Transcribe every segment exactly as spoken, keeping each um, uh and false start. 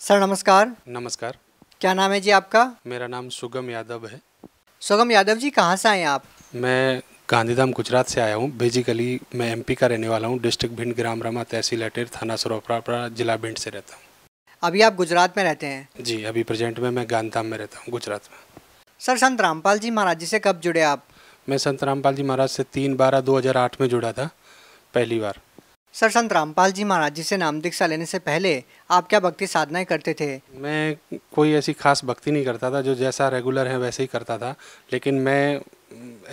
Sir नमस्कार। नमस्कार। क्या नाम है जी आपका? मेरा नाम सुगम यादव है। सुगम यादव जी कहाँ से आए आप? मैं गांधीधाम गुजरात से आया हूँ। बेसिकली मैं एमपी का रहने वाला हूँ। डिस्ट्रिक्ट भिंड, ग्राम रमा, तहसील अटेर, थाना सरोपरापुर, जिला भिंड से रहता हूँ। अभी आप गुजरात में रहते हैं? जी, अभी प्रेजेंट में मैं गांधीधाम में रहता हूँ, गुजरात में। सर संत रामपाल जी महाराज जी से कब जुड़े आप? मैं संत रामपाल जी महाराज से तीन बारह दो हज़ार आठ में जुड़ा था पहली बार। सर संत रामपाल जी महाराज जी से नाम दीक्षा लेने से पहले आप क्या भक्ति साधनाएं करते थे? मैं कोई ऐसी खास भक्ति नहीं करता था, जो जैसा रेगुलर है वैसे ही करता था। लेकिन मैं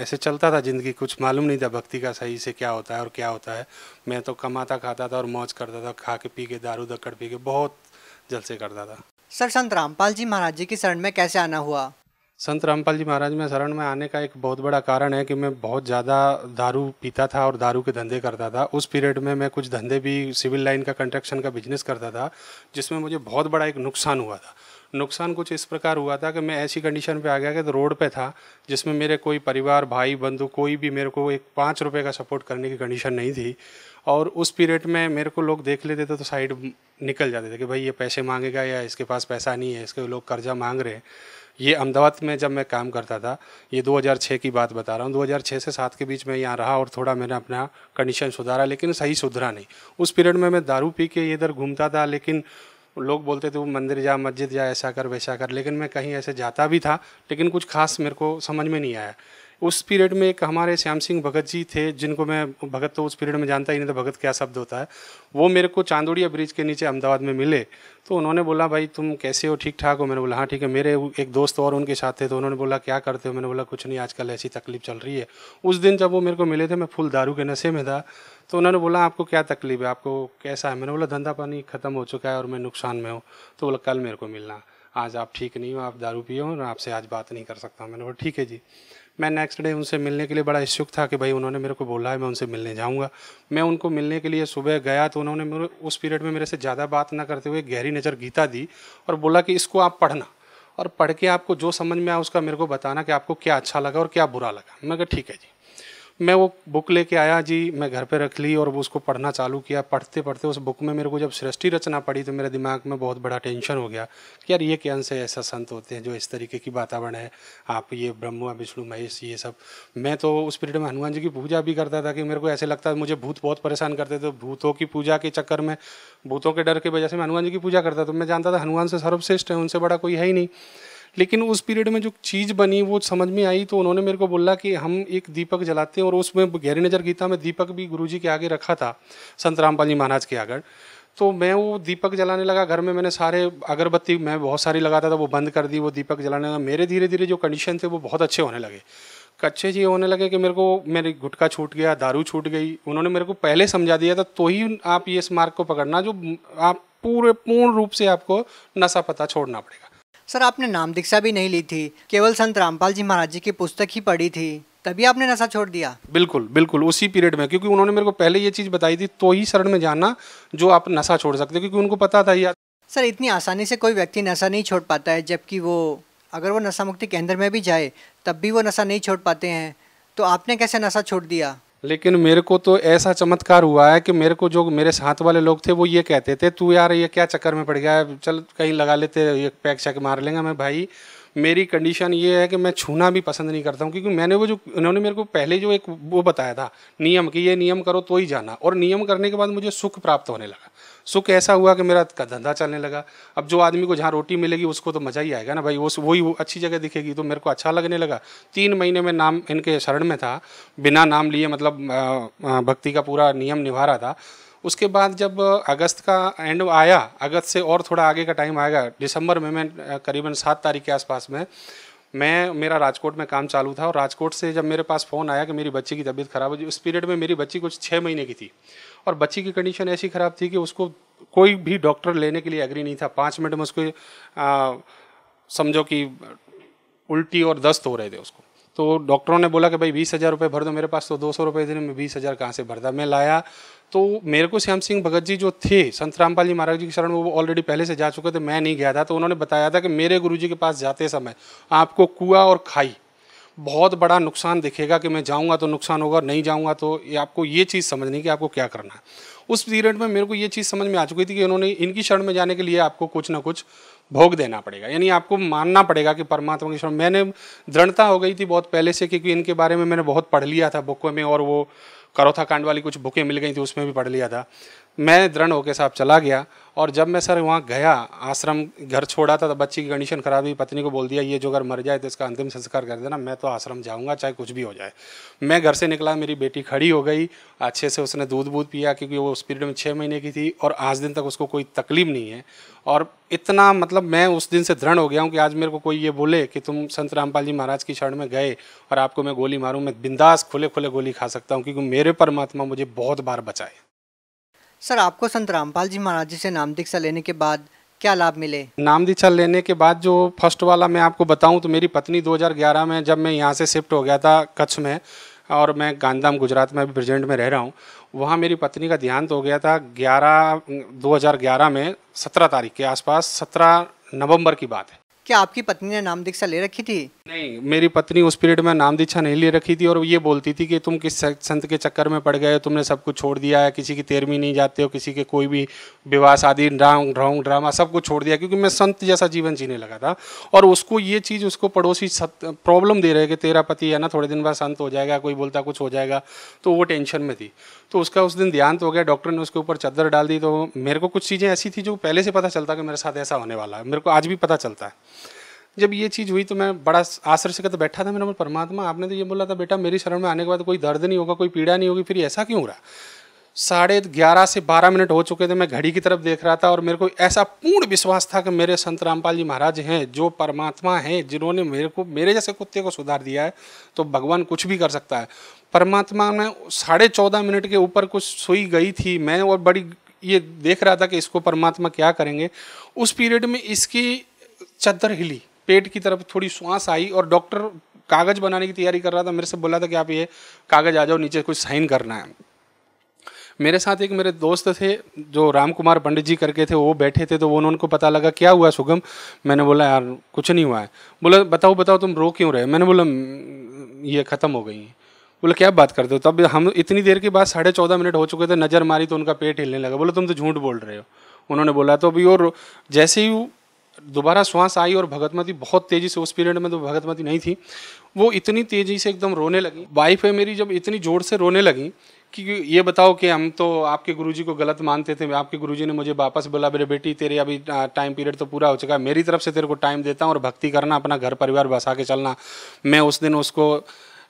ऐसे चलता था ज़िंदगी, कुछ मालूम नहीं था भक्ति का सही से क्या होता है और क्या होता है। मैं तो कमाता खाता था और मौज करता था, खा के पी के, दारू दक्कड़ पी के बहुत जलसे करता था। सर संत रामपाल जी महाराज जी की शरण में कैसे आना हुआ? संत रामपाल जी महाराज में शरण में आने का एक बहुत बड़ा कारण है कि मैं बहुत ज़्यादा दारू पीता था और दारू के धंधे करता था। उस पीरियड में मैं कुछ धंधे भी, सिविल लाइन का कंस्ट्रक्शन का बिजनेस करता था, जिसमें मुझे बहुत बड़ा एक नुकसान हुआ था। नुकसान कुछ इस प्रकार हुआ था कि मैं ऐसी कंडीशन पे आ गया कि तो रोड पे था, जिसमें मेरे कोई परिवार, भाई बंधु, कोई भी मेरे को एक पाँच रुपये का सपोर्ट करने की कंडीशन नहीं थी। और उस पीरियड में मेरे को लोग देख लेते थे तो साइड निकल जाते थे कि भाई ये पैसे मांगेगा या इसके पास पैसा नहीं है, इसके लोग कर्जा मांग रहे हैं। ये अहमदाबाद में जब मैं काम करता था, ये दो हज़ार छह की बात बता रहा हूँ, दो हज़ार छह से सात के बीच में यहाँ रहा और थोड़ा मैंने अपना कंडीशन सुधारा, लेकिन सही सुधरा नहीं। उस पीरियड में मैं दारू पी के इधर घूमता था, लेकिन लोग बोलते थे वो मंदिर जा, मस्जिद जा, ऐसा कर वैसा कर, लेकिन मैं कहीं ऐसे जाता भी था, लेकिन कुछ खास मेरे को समझ में नहीं आया। उस पीरियड में एक हमारे श्याम सिंह भगत जी थे, जिनको मैं, भगत तो उस पीरियड में जानता ही नहीं था भगत क्या शब्द होता है, वो मेरे को चांदोड़िया ब्रिज के नीचे अहमदाबाद में मिले। तो उन्होंने बोला भाई तुम कैसे हो, ठीक ठाक हो? मैंने बोला हाँ ठीक है। मेरे एक दोस्त और उनके साथ थे, तो उन्होंने बोला क्या करते हो? मैंने बोला कुछ नहीं, आजकल ऐसी तकलीफ चल रही है। उस दिन जब वो मेरे को मिले थे मैं फुल दारू के नशे में था, तो उन्होंने बोला आपको क्या तकलीफ है, आपको कैसा है? मैंने बोला धंधा पानी ख़त्म हो चुका है और मैं नुकसान में हूँ। तो बोला कल मेरे को मिलना, आज आप ठीक नहीं हो, आप दारू पिए हो और आपसे आज बात नहीं कर सकता। मैंने बोला ठीक है जी। मैं नेक्स्ट डे उनसे मिलने के लिए बड़ा इच्छुक था कि भाई उन्होंने मेरे को बोला है, मैं उनसे मिलने जाऊंगा। मैं उनको मिलने के लिए सुबह गया, तो उन्होंने मेरे उस पीरियड में मेरे से ज़्यादा बात ना करते हुए गहरी नज़र गीता दी और बोला कि इसको आप पढ़ना और पढ़ के आपको जो समझ में आया उसका मेरे को बताना कि आपको क्या अच्छा लगा और क्या बुरा लगा। मैंने कहा ठीक है जी। मैं वो बुक लेके आया जी, मैं घर पे रख ली और वो उसको पढ़ना चालू किया। पढ़ते पढ़ते उस बुक में मेरे को जब सृष्टि रचना पढ़ी तो मेरे दिमाग में बहुत बड़ा टेंशन हो गया कि यार ये क्या से ऐसा संत होते हैं जो इस तरीके की वातावरण है, आप ये ब्रह्मा विष्णु महेश ये सब। मैं तो उस पीरियड में हनुमान जी की पूजा भी करता था कि मेरे को ऐसे लगता है मुझे भूत बहुत परेशान करते थे, भूतों की पूजा के चक्कर में, भूतों के डर की वजह से मैं हनुमान जी की पूजा करता था। तो मैं जानता था हनुमान से सर्वश्रेष्ठ है, उनसे बड़ा कोई है ही नहीं। लेकिन उस पीरियड में जो चीज़ बनी वो समझ में आई। तो उन्होंने मेरे को बोला कि हम एक दीपक जलाते हैं और उसमें गहरी नज़र गीता में दीपक भी गुरुजी के आगे रखा था, संत रामपाल जी महाराज के आगे। तो मैं वो दीपक जलाने लगा घर में। मैंने सारे अगरबत्ती मैं बहुत सारी लगाता था वो बंद कर दी, वो दीपक जलाने लगा। मेरे धीरे धीरे जो कंडीशन थे वो बहुत अच्छे होने लगे। कच्चे जी होने लगे कि मेरे को मेरी गुटखा छूट गया, दारू छूट गई। उन्होंने मेरे को पहले समझा दिया था तो ही आप ये इस मार्ग को पकड़ना जो आप पूरे पूर्ण रूप से आपको नशा पता छोड़ना पड़ेगा। सर आपने नाम दीक्षा भी नहीं ली थी, केवल संत रामपाल जी महाराज जी की पुस्तक ही पढ़ी थी, तभी आपने नशा छोड़ दिया? बिल्कुल बिल्कुल उसी पीरियड में, क्योंकि उन्होंने मेरे को पहले ये चीज़ बताई थी तो ही शरण में जाना जो आप नशा छोड़ सकते हो, क्योंकि उनको पता था यार। सर इतनी आसानी से कोई व्यक्ति नशा नहीं छोड़ पाता है, जबकि वो अगर वो नशा मुक्ति केंद्र में भी जाए तब भी वो नशा नहीं छोड़ पाते हैं, तो आपने कैसे नशा छोड़ दिया? लेकिन मेरे को तो ऐसा चमत्कार हुआ है कि मेरे को जो मेरे साथ वाले लोग थे वो ये कहते थे तू यार ये क्या चक्कर में पड़ गया है, चल कहीं लगा लेते, ये पैक शैक मार लेंगे। मैं भाई मेरी कंडीशन ये है कि मैं छूना भी पसंद नहीं करता हूँ, क्योंकि मैंने वो जो उन्होंने मेरे को पहले जो एक वो बताया था नियम कि ये नियम करो तो ही जाना, और नियम करने के बाद मुझे सुख प्राप्त होने लगा। सुख ऐसा हुआ कि मेरा धंधा चलने लगा। अब जो आदमी को जहाँ रोटी मिलेगी उसको तो मज़ा ही आएगा ना भाई, वो वही अच्छी जगह दिखेगी, तो मेरे को अच्छा लगने लगा। तीन महीने में नाम इनके शरण में था, बिना नाम लिए, मतलब भक्ति का पूरा नियम निभा रहा था। उसके बाद जब अगस्त का एंड आया, अगस्त से और थोड़ा आगे का टाइम आएगा, दिसंबर में मैं करीबन सात तारीख के आसपास में मैं मेरा राजकोट में काम चालू था, और राजकोट से जब मेरे पास फ़ोन आया कि मेरी बच्ची की तबीयत ख़राब हो गई। उस पीरियड में मेरी बच्ची कुछ छः महीने की थी और बच्ची की कंडीशन ऐसी ख़राब थी कि उसको कोई भी डॉक्टर लेने के लिए एग्री नहीं था। पाँच मिनट में उसको समझो कि उल्टी और दस्त हो रहे थे उसको। तो डॉक्टरों ने बोला कि भाई बीस हज़ार रुपये भर दो। मेरे पास तो दो सौ रुपये थे, मैं बीस हज़ार कहाँ से भरता। मैं लाया तो मेरे को श्याम सिंह भगत जी जो थे संत रामपाल जी महाराज जी की शरण में, वो ऑलरेडी पहले से जा चुके थे, मैं नहीं गया था। तो उन्होंने बताया था कि मेरे गुरुजी के पास जाते समय आपको कुआ और खाई, बहुत बड़ा नुकसान दिखेगा कि मैं जाऊंगा तो नुकसान होगा, नहीं जाऊंगा तो ये आपको ये चीज़ समझनी कि आपको क्या करना है। उस पीरियड में मेरे को ये चीज़ समझ में आ चुकी थी कि उन्होंने इनकी शरण में जाने के लिए आपको कुछ ना कुछ भोग देना पड़ेगा, यानी आपको मानना पड़ेगा कि परमात्मा की शरण। मैंने दृढ़ता हो गई थी बहुत पहले से, क्योंकि इनके बारे में मैंने बहुत पढ़ लिया था बुकों में, और वो करौथा कांड वाली कुछ बुकें मिल गई थी उसमें भी पढ़ लिया था। मैं दृढ़ होकर साहब चला गया, और जब मैं सर वहाँ गया, आश्रम घर छोड़ा था, तब बच्ची की कंडीशन ख़राब हुई, पत्नी को बोल दिया ये जो अगर मर जाए तो इसका अंतिम संस्कार कर देना, मैं तो आश्रम जाऊँगा चाहे कुछ भी हो जाए। मैं घर से निकला, मेरी बेटी खड़ी हो गई, अच्छे से उसने दूध वूध पिया, क्योंकि वो उस पीरियड में छः महीने की थी, और आज दिन तक उसको कोई तकलीफ नहीं है। और इतना मतलब मैं उस दिन से दृढ़ हो गया हूँ कि आज मेरे को कोई ये बोले कि तुम संत रामपाल जी महाराज की शरण में गए और आपको मैं गोली मारूँ, मैं बिंदास खुले खुले गोली खा सकता हूँ, क्योंकि मेरे परमात्मा मुझे बहुत बार बचाए। सर, आपको संत रामपाल जी महाराज जी से नाम दीक्षा लेने के बाद क्या लाभ मिले? नाम दीक्षा लेने के बाद जो फर्स्ट वाला मैं आपको बताऊं तो मेरी पत्नी दो हज़ार ग्यारह में, जब मैं यहां से शिफ्ट हो गया था कच्छ में और मैं गांधीधाम गुजरात में अभी प्रेजेंट में रह रहा हूं, वहां मेरी पत्नी का देहांत हो गया था ग्यारह दो हज़ार ग्यारह में सत्रह तारीख के आसपास, सत्रह नवम्बर की बात है। क्या आपकी पत्नी ने नाम दीक्षा ले रखी थी? नहीं, मेरी पत्नी उस पीरियड में नाम दीक्षा नहीं ले रखी थी, और ये बोलती थी कि तुम किस संत के चक्कर में पड़ गए हो, तुमने सब कुछ छोड़ दिया है, किसी की तेरहवीं नहीं जाते हो, किसी के कोई भी विवाह शादी ड्रांग ड्रामा सब कुछ छोड़ दिया, क्योंकि मैं संत जैसा जीवन जीने लगा था। और उसको ये चीज़ उसको पड़ोसी प्रॉब्लम दे रहे कि तेरा पति है ना थोड़े दिन बाद संत हो जाएगा, कोई बोलता कुछ हो जाएगा, तो वो टेंशन में थी। तो उसका उस दिन देहांत हो गया, डॉक्टर ने उसके ऊपर चादर डाल दी। तो मेरे को कुछ चीज़ें ऐसी थी जो पहले से पता चलता कि मेरे साथ ऐसा होने वाला है, मेरे को आज भी पता चलता है। जब ये चीज़ हुई तो मैं बड़ा आश्चर्यचकित बैठा था। मैंने बोला परमात्मा आपने तो ये बोला था बेटा मेरी शरण में आने के बाद कोई दर्द नहीं होगा, कोई पीड़ा नहीं होगी, फिर ऐसा क्यों हो रहा? साढ़े ग्यारह से बारह मिनट हो चुके थे, मैं घड़ी की तरफ देख रहा था, और मेरे को ऐसा पूर्ण विश्वास था कि मेरे संत रामपाल जी महाराज हैं जो परमात्मा हैं, जिन्होंने मेरे को मेरे जैसे कुत्ते को सुधार दिया है, तो भगवान कुछ भी कर सकता है। परमात्मा ने साढ़े चौदह मिनट के ऊपर कुछ सोई गई थी मैं, और बड़ी ये देख रहा था कि इसको परमात्मा क्या करेंगे। उस पीरियड में इसकी चादर हिली, पेट की तरफ थोड़ी सांस आई, और डॉक्टर कागज़ बनाने की तैयारी कर रहा था, मेरे से बोला था कि आप ये कागज़ आ जाओ नीचे कुछ साइन करना है। मेरे साथ एक मेरे दोस्त थे जो रामकुमार पंडे जी करके थे, वो बैठे थे, तो वो उनको पता लगा क्या हुआ सुगम। मैंने बोला यार कुछ नहीं हुआ है। बोला बताओ बताओ तुम रो क्यों रहे? मैंने बोला ये ख़त्म हो गई। बोला क्या बात करते हो? तब हम इतनी देर के बाद साढ़े चौदह मिनट हो चुके थे, नज़र मारी तो उनका पेट हिलने लगा। बोला तुम तो झूठ बोल रहे हो, उन्होंने बोला। तो अभी और जैसे ही दोबारा श्वास आई और भगतमती बहुत तेज़ी से, उस पीरियड में तो भगतमती नहीं थी, वो इतनी तेज़ी से एकदम रोने लगी। वाइफ है मेरी, जब इतनी ज़ोर से रोने लगी कि ये बताओ कि हम तो आपके गुरुजी को गलत मानते थे, आपके गुरुजी ने मुझे वापस बोला मेरे बेटी तेरे अभी टाइम पीरियड तो पूरा हो चुका है, मेरी तरफ से तेरे को टाइम देता हूँ और भक्ति करना, अपना घर परिवार बसा के चलना। मैं उस दिन उसको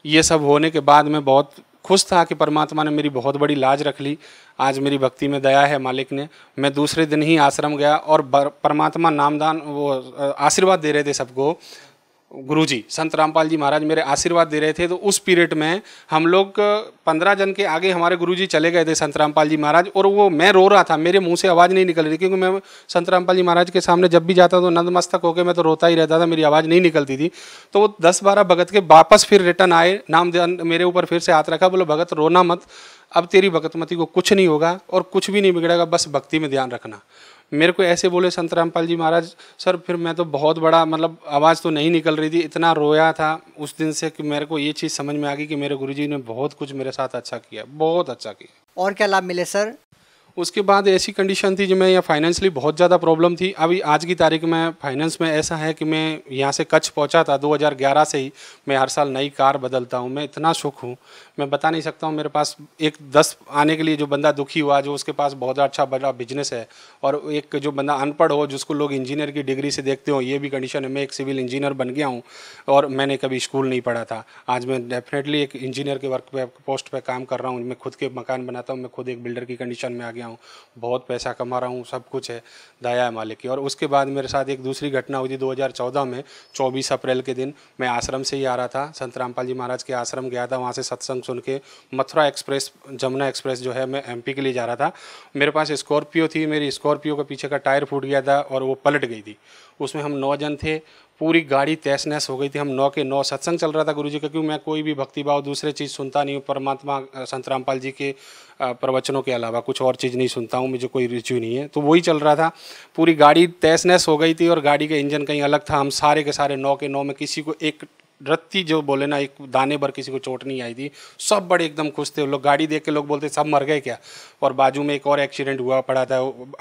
ये सब होने के बाद मैं बहुत खुश था कि परमात्मा ने मेरी बहुत बड़ी लाज रख ली, आज मेरी भक्ति में दया है मालिक ने। मैं दूसरे दिन ही आश्रम गया और परमात्मा नामदान वो आशीर्वाद दे रहे थे सबको, गुरुजी संत रामपाल जी महाराज मेरे आशीर्वाद दे रहे थे। तो उस पीरियड में हम लोग पंद्रह जन के आगे हमारे गुरुजी चले गए थे संत रामपाल जी महाराज, और वो मैं रो रहा था, मेरे मुंह से आवाज़ नहीं निकल रही, क्योंकि मैं संत रामपाल जी महाराज के सामने जब भी जाता तो नतमस्तक होकर मैं तो रोता ही रहता था, मेरी आवाज़ नहीं निकलती थी। तो वो दस बारह भगत के वापस फिर रिटर्न आए, नामदान मेरे ऊपर फिर से हाथ रखा, बोलो भगत रोना मत, अब तेरी भगतमती को कुछ नहीं होगा और कुछ भी नहीं बिगड़ेगा, बस भक्ति में ध्यान रखना। मेरे को ऐसे बोले संत रामपाल जी महाराज। सर फिर मैं तो बहुत बड़ा मतलब आवाज़ तो नहीं निकल रही थी, इतना रोया था उस दिन से कि मेरे को ये चीज़ समझ में आ गई कि मेरे गुरुजी ने बहुत कुछ मेरे साथ अच्छा किया, बहुत अच्छा किया। और क्या लाभ मिले सर? उसके बाद ऐसी कंडीशन थी जो मैं यहाँ फाइनेंशली बहुत ज़्यादा प्रॉब्लम थी। अभी आज की तारीख में फाइनेंस में ऐसा है कि मैं यहाँ से कच्छ पहुँचा था दो हज़ार ग्यारह से ही, मैं हर साल नई कार बदलता हूँ, मैं इतना सुख हूँ मैं बता नहीं सकता हूँ। मेरे पास एक दस आने के लिए जो बंदा दुखी हुआ, जो उसके पास बहुत अच्छा बड़ा बिजनेस है, और एक जो बंदा अनपढ़ हो जिसको लोग इंजीनियर की डिग्री से देखते हो, ये भी कंडीशन है। मैं एक सिविल इंजीनियर बन गया हूँ और मैंने कभी स्कूल नहीं पढ़ा था, आज मैं डेफिनेटली एक इंजीनियर के वर्क पे पोस्ट पर काम कर रहा हूँ, मैं खुद के मकान बनाता हूँ, मैं खुद एक बिल्डर की कंडीशन में आ गया हूँ, बहुत पैसा कमा रहा हूँ, सब कुछ है दया है मालिक की। और उसके बाद मेरे साथ एक दूसरी घटना हुई थी दो हज़ार चौदह में, चौबीस अप्रैल के दिन मैं आश्रम से ही आ रहा था, संत रामपाल जी महाराज के आश्रम गया था, वहाँ से सत्संग सुन के मथुरा एक्सप्रेस यमुना एक्सप्रेस जो है मैं एमपी के लिए जा रहा था। मेरे पास स्कॉर्पियो थी, मेरी स्कॉर्पियो का पीछे का टायर फूट गया था और वो पलट गई थी, उसमें हम नौ जन थे, पूरी गाड़ी तहस नहस हो गई थी, हम नौ के नौ। सत्संग चल रहा था गुरुजी का, क्योंकि मैं कोई भी भक्ति भाव दूसरे चीज़ सुनता नहीं हूँ, परमात्मा संत रामपाल जी के प्रवचनों के अलावा कुछ और चीज़ नहीं सुनता हूँ, मुझे कोई रुचि नहीं है, तो वही चल रहा था। पूरी गाड़ी तहस नहस हो गई थी और गाड़ी का इंजन कहीं अलग था, हम सारे के सारे नौ के नौ में किसी को एक रत्ती जो बोले ना, एक दाने भर किसी को चोट नहीं आई थी, सब बड़े एकदम खुश थे लोग। गाड़ी देख के लोग बोलते सब मर गए क्या। और बाजू में एक और एक्सीडेंट हुआ पड़ा था,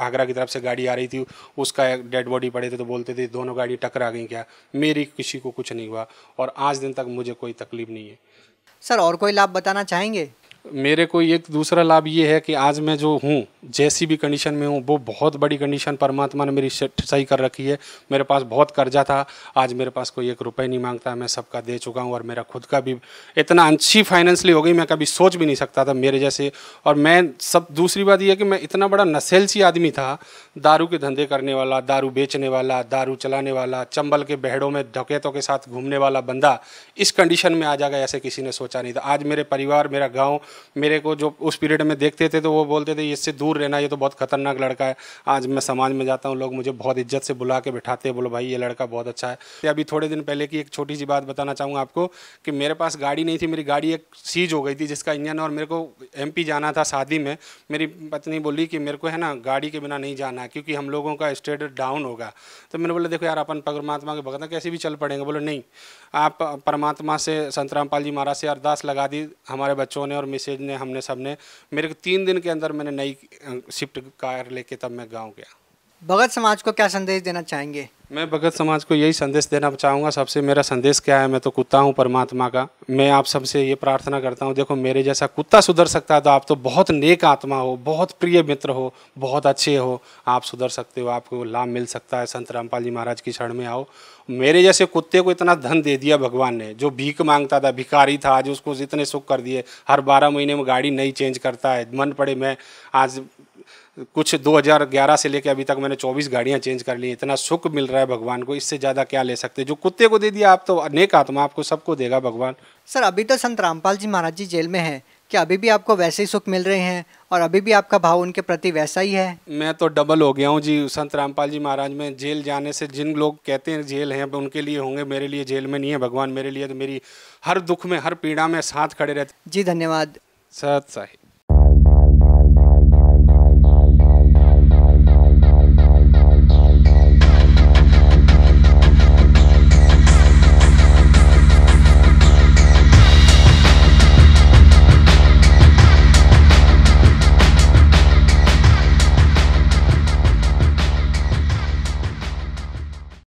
आगरा की तरफ से गाड़ी आ रही थी, उसका डेड बॉडी पड़े थे, तो बोलते थे दोनों गाड़ी टकरा गई क्या, मेरी किसी को कुछ नहीं हुआ और आज दिन तक मुझे कोई तकलीफ नहीं है। सर और कोई लाभ बताना चाहेंगे? मेरे को एक दूसरा लाभ ये है कि आज मैं जो हूँ, जैसी भी कंडीशन में हूँ, वो बहुत बड़ी कंडीशन परमात्मा ने मेरी सही कर रखी है। मेरे पास बहुत कर्जा था, आज मेरे पास कोई एक रुपये नहीं मांगता, मैं सबका दे चुका हूँ। और मेरा खुद का भी इतना अच्छी फाइनेंशली हो गई, मैं कभी सोच भी नहीं सकता था मेरे जैसे। और मैं सब दूसरी बात यह है कि मैं इतना बड़ा नशेलसी आदमी था, दारू के धंधे करने वाला, दारू बेचने वाला, दारू चलाने वाला, चंबल के बहड़ों में डकैतों के साथ घूमने वाला बंदा इस कंडीशन में आ जाएगा ऐसे किसी ने सोचा नहीं था। आज मेरे परिवार, मेरा गाँव मेरे को जो उस पीरियड में देखते थे तो वो बोलते थे इससे दूर रहना, ये तो बहुत खतरनाक लड़का है। आज मैं समाज में जाता हूँ, लोग मुझे बहुत इज्जत से बुला के बिठाते हैं, बोलो भाई ये लड़का बहुत अच्छा है। अभी थोड़े दिन पहले की एक छोटी सी बात बताना चाहूँगा आपको कि मेरे पास गाड़ी नहीं थी, मेरी गाड़ी एक सीज हो गई थी जिसका इंजन, और मेरे को एम पी जाना था शादी में। मेरी पत्नी बोली कि मेरे को है ना गाड़ी के बिना नहीं जाना क्योंकि हम लोगों का स्टेटस डाउन होगा। तो मैंने बोला देखो यार अपन परमात्मा के भगत हैं, कैसे भी चल पड़ेंगे। बोलो नहीं, आप परमात्मा से, संत रामपाल जी महाराज से अरदास लगा दी हमारे बच्चों ने और मैसेज ने, हमने सब ने। मेरे को तीन दिन के अंदर मैंने नई शिफ्ट कार लेके तब मैं गांव गया। भगत समाज को क्या संदेश देना चाहेंगे? मैं भगत समाज को यही संदेश देना चाहूँगा, सबसे मेरा संदेश क्या है, मैं तो कुत्ता हूँ परमात्मा का। मैं आप सबसे ये प्रार्थना करता हूँ, देखो मेरे जैसा कुत्ता सुधर सकता है तो आप तो बहुत नेक आत्मा हो, बहुत प्रिय मित्र हो, बहुत अच्छे हो, आप सुधर सकते हो, आपको लाभ मिल सकता है। संत रामपाल जी महाराज की शरण में आओ। मेरे जैसे कुत्ते को इतना धन दे दिया भगवान ने, जो भीख मांगता था, भिखारी था, आज उसको इतने सुख कर दिए। हर बारह महीने में गाड़ी नई चेंज करता है, मन पड़े मैं आज कुछ दो हज़ार ग्यारह से लेकर अभी तक मैंने चौबीस गाड़ियां चेंज कर ली। इतना सुख मिल रहा है भगवान को, इससे ज़्यादा क्या ले सकते। जो कुत्ते को दे दिया आप तो नेक आत्मा आपको सबको देगा भगवान। सर अभी तो संत रामपाल जी महाराज जी जेल में हैं, क्या अभी भी आपको वैसे ही सुख मिल रहे हैं और अभी भी आपका भाव उनके प्रति वैसा ही है? मैं तो डबल हो गया हूँ जी। संत रामपाल जी महाराज में जेल जाने से, जिन लोग कहते हैं जेल हैं उनके लिए होंगे, मेरे लिए जेल में नहीं है भगवान। मेरे लिए तो मेरी हर दुख में, हर पीड़ा में साथ खड़े रहते जी। धन्यवाद सत साहिब।